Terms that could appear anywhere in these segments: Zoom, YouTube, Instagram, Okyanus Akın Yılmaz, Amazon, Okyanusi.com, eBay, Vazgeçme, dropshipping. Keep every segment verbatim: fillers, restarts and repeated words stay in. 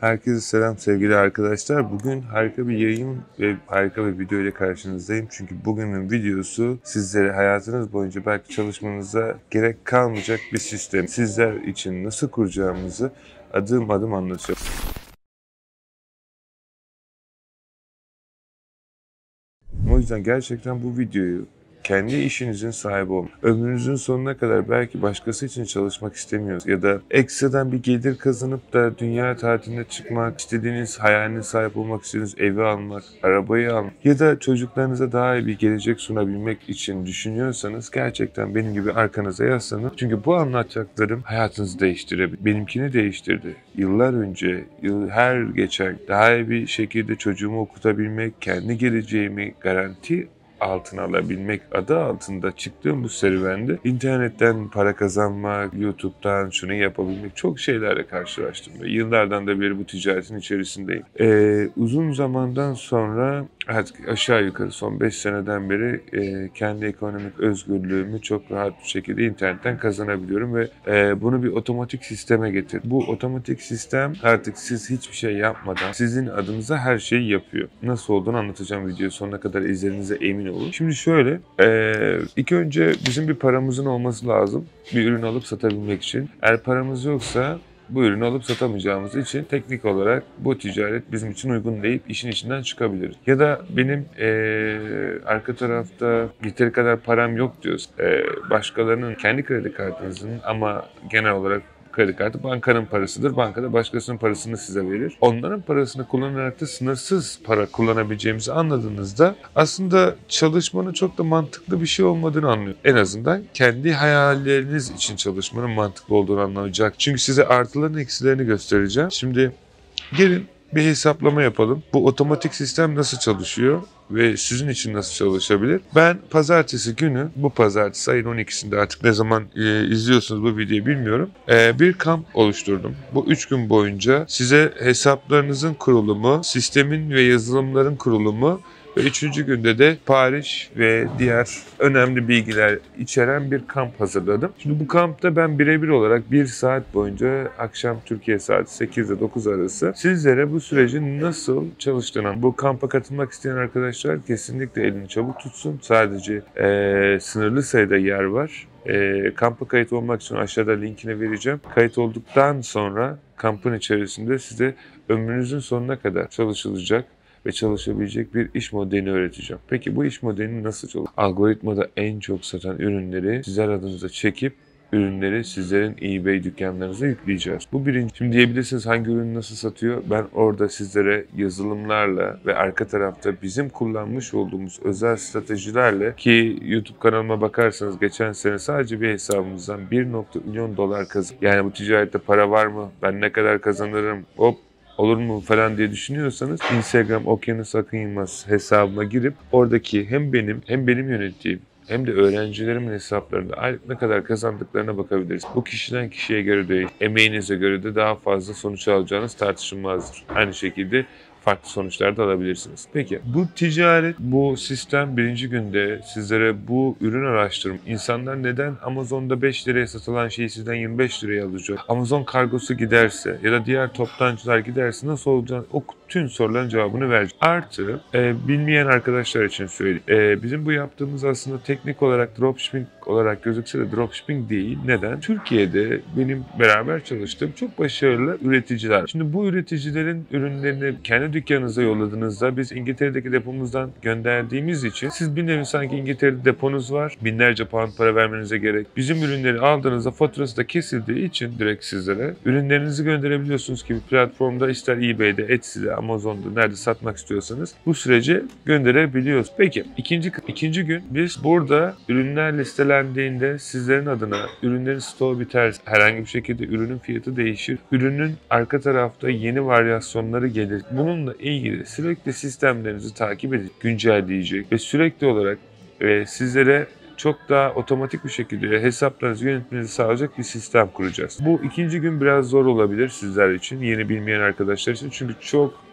Herkese selam sevgili arkadaşlar. Bugün harika bir yayın ve harika bir video ile karşınızdayım. Çünkü bugünün videosu sizlere hayatınız boyunca belki çalışmanıza gerek kalmayacak bir sistem sizler için nasıl kuracağımızı adım adım anlatacağım. O yüzden gerçekten bu videoyu kendi işinizin sahibi olun. Ömrünüzün sonuna kadar belki başkası için çalışmak istemiyorsunuz ya da ekstradan bir gelir kazanıp da dünya tatiline çıkmak, istediğiniz hayaline sahip olmak istediğiniz evi almak, arabayı almak ya da çocuklarınıza daha iyi bir gelecek sunabilmek için düşünüyorsanız gerçekten benim gibi arkanıza yaslanın. Çünkü bu anlatacaklarım hayatınızı değiştirebilir. Benimkini değiştirdi. Yıllar önce, yıl, her geçen daha iyi bir şekilde çocuğumu okutabilmek, kendi geleceğimi garanti altına alabilmek adı altında çıktığım bu serüvende internetten para kazanmak, YouTube'dan şunu yapabilmek çok şeylerle karşılaştım. Yıllardan da beri bu ticaretin içerisindeyim. Ee, uzun zamandan sonra artık aşağı yukarı son beş seneden beri e, kendi ekonomik özgürlüğümü çok rahat bir şekilde internetten kazanabiliyorum ve e, bunu bir otomatik sisteme getirdim. Bu otomatik sistem artık siz hiçbir şey yapmadan sizin adınıza her şeyi yapıyor. Nasıl olduğunu anlatacağım videoyu sonuna kadar izlediğinize emin olun. Şimdi şöyle, e, ilk önce bizim bir paramızın olması lazım bir ürün alıp satabilmek için. Eğer paramız yoksa bu ürünü alıp satamayacağımız için teknik olarak bu ticaret bizim için uygun deyip işin içinden çıkabiliriz. Ya da benim ee, arka tarafta yeteri kadar param yok diyoruz. E, başkalarının kendi kredi kartınızın ama genel olarak kredi kartı bankanın parasıdır. Bankada başkasının parasını size verir. Onların parasını kullanarak da sınırsız para kullanabileceğimizi anladığınızda aslında çalışmanın çok da mantıklı bir şey olmadığını anlıyor. En azından kendi hayalleriniz için çalışmanın mantıklı olduğunu anlayacak. Çünkü size artıların eksilerini göstereceğim. Şimdi gelin bir hesaplama yapalım. Bu otomatik sistem nasıl çalışıyor ve sizin için nasıl çalışabilir? Ben pazartesi günü, bu pazartesi ayın on ikisinde artık ne zaman e, izliyorsunuz bu videoyu bilmiyorum. E, bir kamp oluşturdum. Bu üç gün boyunca size hesaplarınızın kurulumu, sistemin ve yazılımların kurulumu ve üçüncü günde de Paris ve diğer önemli bilgiler içeren bir kamp hazırladım. Şimdi bu kampta ben birebir olarak bir saat boyunca akşam Türkiye saati sekiz ile dokuz arası sizlere bu sürecin nasıl çalıştığını, bu kampa katılmak isteyen arkadaşlar kesinlikle elini çabuk tutsun. Sadece ee, sınırlı sayıda yer var. E, kampa kayıt olmak için aşağıda linkini vereceğim. Kayıt olduktan sonra kampın içerisinde size ömrünüzün sonuna kadar çalışılacak ve çalışabilecek bir iş modelini öğreteceğim. Peki bu iş modelini nasıl çalışıyor? Algoritmada en çok satan ürünleri sizler adınıza çekip ürünleri sizlerin eBay dükkanlarınıza yükleyeceğiz. Bu birinci. Şimdi diyebilirsiniz hangi ürünü nasıl satıyor? Ben orada sizlere yazılımlarla ve arka tarafta bizim kullanmış olduğumuz özel stratejilerle ki YouTube kanalıma bakarsanız geçen sene sadece bir hesabımızdan bir milyon dolar kazandık. Yani bu ticarette para var mı? Ben ne kadar kazanırım? Hop! Olur mu falan diye düşünüyorsanız Instagram Okyanus Akın Yılmaz hesabıma girip oradaki hem benim hem benim yönettiğim hem de öğrencilerimin hesaplarında aylık ne kadar kazandıklarına bakabiliriz. Bu kişiden kişiye göre değil, emeğinize göre de daha fazla sonuç alacağınız tartışılmazdır. Aynı şekilde farklı sonuçlar da alabilirsiniz. Peki bu ticaret, bu sistem birinci günde sizlere bu ürün araştırma, insanlar neden Amazon'da beş liraya satılan şeyi sizden yirmi beş liraya alacak? Amazon kargosu giderse ya da diğer toptancılar giderse nasıl olacağını, o tüm soruların cevabını vereceğim. Artı e, bilmeyen arkadaşlar için söyleyeyim. E, bizim bu yaptığımız aslında teknik olarak dropshipping olarak gözükse de dropshipping değil. Neden? Türkiye'de benim beraber çalıştığım çok başarılı üreticiler. Şimdi bu üreticilerin ürünlerini kendi dükkanınıza yolladığınızda biz İngiltere'deki depomuzdan gönderdiğimiz için siz bir nevi sanki İngiltere'de deponuz var. Binlerce pound para vermenize gerek. Bizim ürünleri aldığınızda faturası da kesildiği için direkt sizlere ürünlerinizi gönderebiliyorsunuz ki bir platformda ister eBay'de, Etsy'de, Amazon'da nerede satmak istiyorsanız bu süreci gönderebiliyoruz. Peki ikinci, ikinci gün biz burada ürünler listelendiğinde sizlerin adına ürünlerin stoğu biter. Herhangi bir şekilde ürünün fiyatı değişir. Ürünün arka tarafta yeni varyasyonları gelir. Bununla ilgili sürekli sistemlerinizi takip edip güncelleyecek ve sürekli olarak e, sizlere çok daha otomatik bir şekilde hesaplarınızı yönetmenizi sağlayacak bir sistem kuracağız. Bu ikinci gün biraz zor olabilir sizler için, yeni bilmeyen arkadaşlar için. Çünkü çok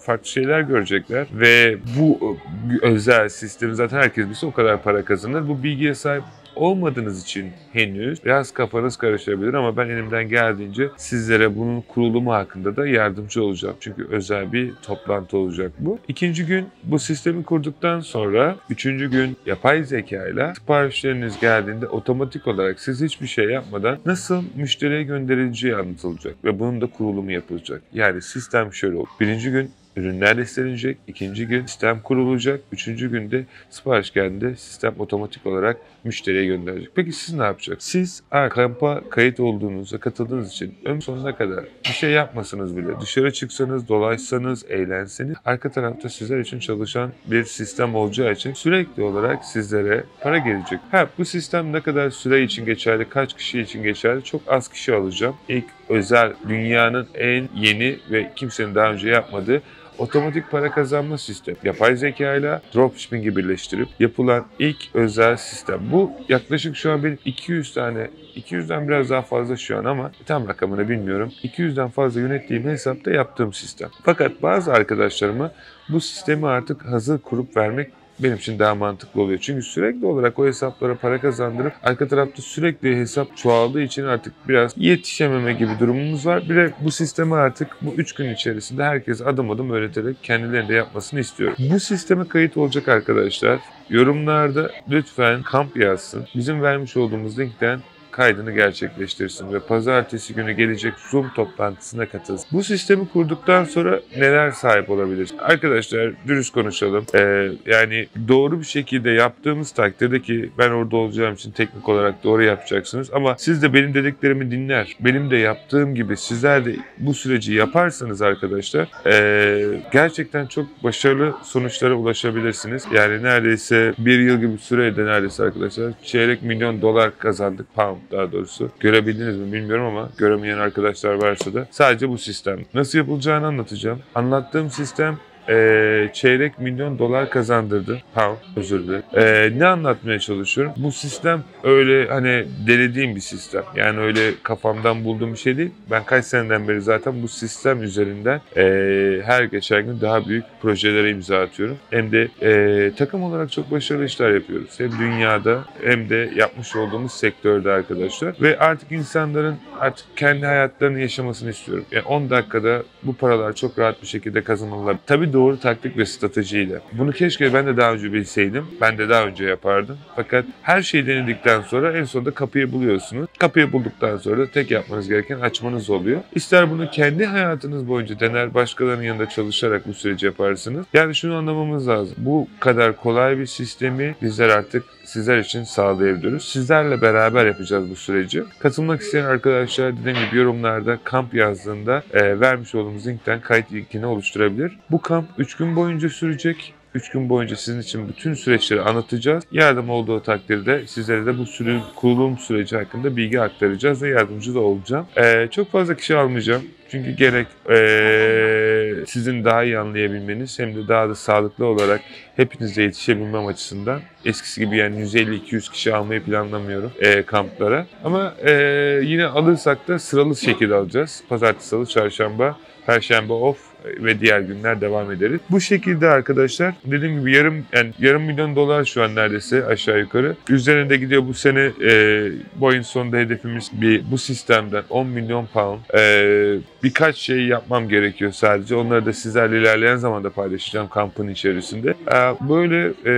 farklı şeyler görecekler ve bu özel sistemi zaten herkes bilse o kadar para kazanır. Bu bilgiye sahip olmadığınız için henüz biraz kafanız karışabilir ama ben elimden geldiğince sizlere bunun kurulumu hakkında da yardımcı olacağım. Çünkü özel bir toplantı olacak bu. İkinci gün bu sistemi kurduktan sonra üçüncü gün yapay zeka ile siparişleriniz geldiğinde otomatik olarak siz hiçbir şey yapmadan nasıl müşteriye gönderileceği anlatılacak ve bunun da kurulumu yapılacak. Yani sistem şöyle oldu. Birinci gün ürünler listelenecek, ikinci gün sistem kurulacak, üçüncü günde sipariş geldiğinde sistem otomatik olarak müşteriye gönderecek. Peki siz ne yapacaksınız? Siz kampa kayıt olduğunuzda katıldığınız için ömrünün sonuna kadar bir şey yapmasanız bile dışarı çıksanız, dolaşsanız, eğlenseniz arka tarafta sizler için çalışan bir sistem olacağı için sürekli olarak sizlere para gelecek. Ha, bu sistem ne kadar süre için geçerli, kaç kişi için geçerli? Çok az kişi alacağım. İlk özel, dünyanın en yeni ve kimsenin daha önce yapmadığı otomatik para kazanma sistemi. Yapay zeka ile dropshipping'i birleştirip yapılan ilk özel sistem. Bu yaklaşık şu an benim iki yüz tane, iki yüzden biraz daha fazla şu an ama tam rakamını bilmiyorum. iki yüzden fazla yönettiğim hesapta yaptığım sistem. Fakat bazı arkadaşlarıma bu sistemi artık hazır kurup vermek benim için daha mantıklı oluyor. Çünkü sürekli olarak o hesaplara para kazandırıp arka tarafta sürekli hesap çoğaldığı için artık biraz yetişememe gibi durumumuz var. Bir de bu sistemi artık bu üç gün içerisinde herkes adım adım öğreterek kendilerine de yapmasını istiyorum. Bu sisteme kayıt olacak arkadaşlar. Yorumlarda lütfen kamp yazsın. Bizim vermiş olduğumuz linkten kaydını gerçekleştirsin ve pazartesi günü gelecek Zoom toplantısına katılsın. Bu sistemi kurduktan sonra neler sahip olabilir? Arkadaşlar dürüst konuşalım. Ee, yani doğru bir şekilde yaptığımız takdirde ki ben orada olacağım için teknik olarak doğru yapacaksınız ama siz de benim dediklerimi dinler. Benim de yaptığım gibi sizler de bu süreci yaparsanız arkadaşlar ee, gerçekten çok başarılı sonuçlara ulaşabilirsiniz. Yani neredeyse bir yıl gibi sürede neredeyse arkadaşlar çeyrek milyon dolar kazandık. Pound daha doğrusu. Görebildiniz mi bilmiyorum ama göremeyen arkadaşlar varsa da sadece bu sistem. Nasıl yapılacağını anlatacağım. Anlattığım sistem Ee, çeyrek milyon dolar kazandırdı. Pound, özür dilerim. Ee, ne anlatmaya çalışıyorum? Bu sistem öyle hani denediğim bir sistem. Yani öyle kafamdan bulduğum bir şey değil. Ben kaç seneden beri zaten bu sistem üzerinden ee, her geçen gün daha büyük projelere imza atıyorum. Hem de ee, takım olarak çok başarılı işler yapıyoruz. Hem dünyada hem de yapmış olduğumuz sektörde arkadaşlar. Ve artık insanların artık kendi hayatlarını yaşamasını istiyorum. Yani on dakikada bu paralar çok rahat bir şekilde kazanılabilir. Tabii doğru taktik ve stratejiyle. Bunu keşke ben de daha önce bilseydim. Ben de daha önce yapardım. Fakat her şey denedikten sonra en sonunda kapıyı buluyorsunuz. Kapıyı bulduktan sonra da tek yapmanız gereken açmanız oluyor. İster bunu kendi hayatınız boyunca dener, başkalarının yanında çalışarak bu süreci yaparsınız. Yani şunu anlamamız lazım. Bu kadar kolay bir sistemi bizler artık sizler için sağlayabiliyoruz. Sizlerle beraber yapacağız bu süreci. Katılmak isteyen arkadaşlar dediğim gibi yorumlarda kamp yazdığında e, vermiş olduğumuz linkten kayıt linkini oluşturabilir. Bu kamp üç gün boyunca sürecek. üç gün boyunca sizin için bütün süreçleri anlatacağız. Yardım olduğu takdirde sizlere de bu sürü kurulum süreci hakkında bilgi aktaracağız ve yardımcı da olacağım. Ee, çok fazla kişi almayacağım. Çünkü gerek ee, sizin daha iyi anlayabilmeniz hem de daha da sağlıklı olarak hepinize yetişebilmem açısından eskisi gibi yani yüz elli iki yüz kişi almayı planlamıyorum e, kamplara. Ama e, yine alırsak da sıralı şekilde alacağız. Pazartesi, salı, çarşamba, perşembe off ve diğer günler devam ederiz. Bu şekilde arkadaşlar dediğim gibi yarım yani yarım milyon dolar şu an neredeyse aşağı yukarı. Üzerinde gidiyor bu sene e, bu ayın sonunda hedefimiz bir bu sistemden on milyon pound. E, birkaç şey yapmam gerekiyor sadece. Onları da sizlerle ilerleyen zamanda paylaşacağım kampın içerisinde. E, böyle e,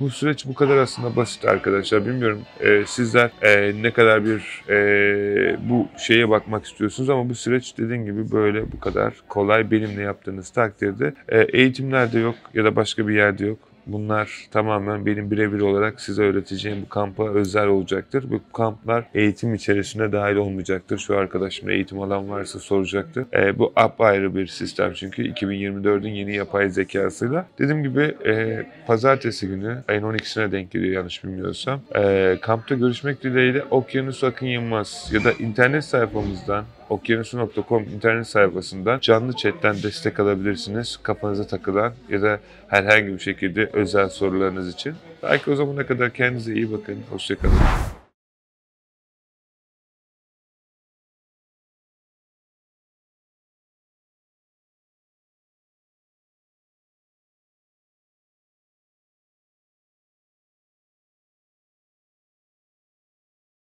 bu süreç bu kadar aslında basit arkadaşlar. Bilmiyorum e, sizler e, ne kadar bir e, bu şeye bakmak istiyorsunuz ama bu süreç dediğim gibi böyle bu kadar kolay bir benimle yaptığınız takdirde eğitimlerde yok ya da başka bir yerde yok. Bunlar tamamen benim birebir olarak size öğreteceğim bu kampa özel olacaktır. Bu kamplar eğitim içerisine dahil olmayacaktır. Şu arkadaşımda eğitim alan varsa soracaktır. E, bu apayrı bir sistem çünkü iki bin yirmi dördün yeni yapay zekasıyla. Dediğim gibi e, pazartesi günü ayın on ikisine denk geliyor yanlış bilmiyorsam. E, kampta görüşmek dileğiyle Okyanus Akın Yılmaz ya da internet sayfamızdan Okyanusi nokta com internet sayfasından canlı chatten destek alabilirsiniz. Kafanıza takılan ya da herhangi bir şekilde özel sorularınız için. Belki o zamana kadar kendinize iyi bakın. Hoşça kalın.